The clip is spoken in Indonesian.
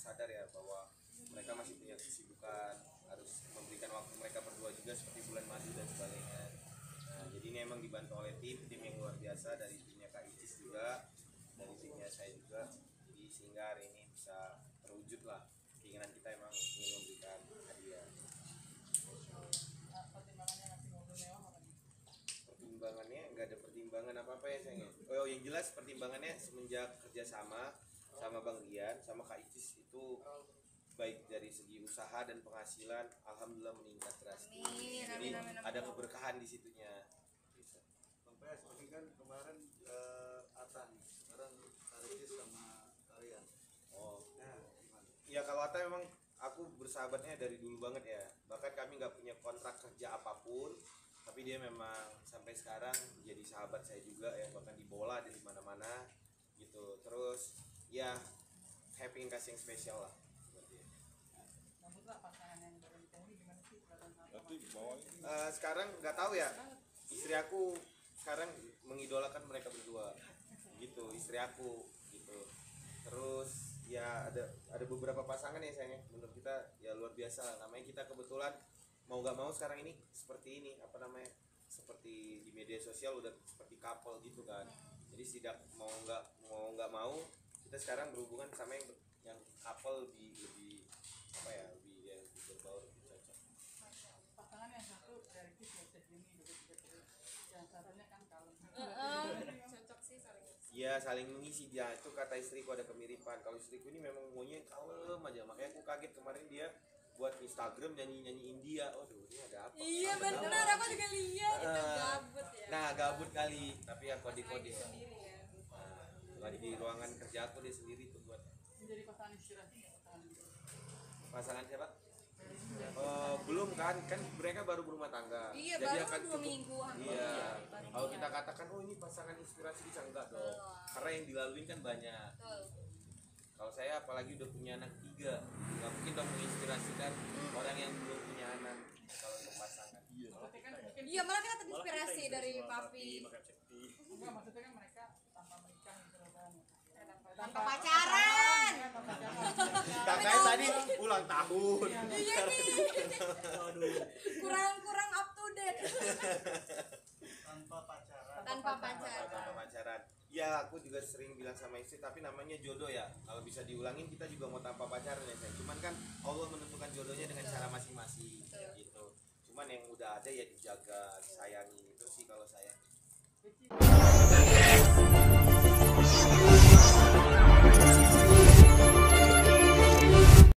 harus sadar ya bahwa mereka masih punya kesibukan, harus memberikan waktu mereka berdua juga seperti bulan madu dan sebagainya. Nah, jadi ini emang dibantu oleh tim yang luar biasa dari timnya Kak Icis juga, dari timnya saya juga. Jadi sehingga hari ini bisa terwujud lah keinginan kita emang ingin memberikan hadiah. Pertimbangannya nggak ada pertimbangan apa-apa ya sayangnya. Oh yang jelas pertimbangannya semenjak kerjasama sama Bang Rian sama Kak Icis itu baik dari segi usaha dan penghasilan alhamdulillah meningkat drastis. Jadi ada keberkahan di situnya. Bang PS, tapi kan kemarin Atan, sekarang Karitis sama Rian. Oh, nah, ya kalau Ata memang aku bersahabatnya dari dulu banget ya. Bahkan kami nggak punya kontrak kerja apapun, tapi dia memang sampai sekarang jadi sahabat saya juga ya. Bahkan di bola di mana-mana gitu. Terus ya happy kasih yang spesial lah. Sekarang nggak tahu ya. Istri aku sekarang mengidolakan mereka berdua gitu. Istri aku gitu. Terus ya ada beberapa pasangan ya sayangnya menurut kita ya luar biasa lah. Namanya kita kebetulan mau gak mau sekarang ini seperti ini apa namanya, seperti di media sosial udah seperti couple gitu kan. Jadi tidak mau nggak mau kita sekarang berhubungan sama yang couple lebih apa ya, lebih berbaur, lebih cocok. Pasangan yang satu dari yang satunya kan kalem. Cocok sih saling. Iya, saling mengisi dia. Itu kata istriku ada kemiripan. Kalau istriku ini memang maunya kalem aja. Makanya aku kaget kemarin dia buat Instagram nyanyi-nyanyi India. Waduh, ini ada apa? Iya, benar. Aku juga lihat itu gabut ya. Nah, gabut kali, tapi aku kode-kode sendiri ya. Nah, di ruangan kerja aku dia sendiri tuh buat menjadi pasangan inspirasi ya, pasangan siapa? Belum kan mereka baru berumah tangga. Iya, jadi akan 2 minggu. Iya. Kalau kita katakan oh ini pasangan inspirasi bisa enggak dong? Karena yang dilaluin kan banyak. Betul. Kalau saya apalagi udah punya anak 3, nggak mungkin dong menginspirasikan orang yang belum punya anak kalau untuk pasangan. Iya. Iya malah kita terinspirasi dari papi. Enggak, maksudnya kan mereka tanpa menikah tanpa pacaran. Kakaknya tadi ulang tahun. Iya nih. Kurang up to date. Tanpa pacaran. Ya aku juga sering bilang sama istri, tapi namanya jodoh ya. Kalau bisa diulangin kita juga mau tanpa pacaran ya. Cuman kan Allah menentukan jodohnya dengan cara masing-masing gitu. Cuman yang udah ada ya dijaga, disayangi itu sih kalau saya.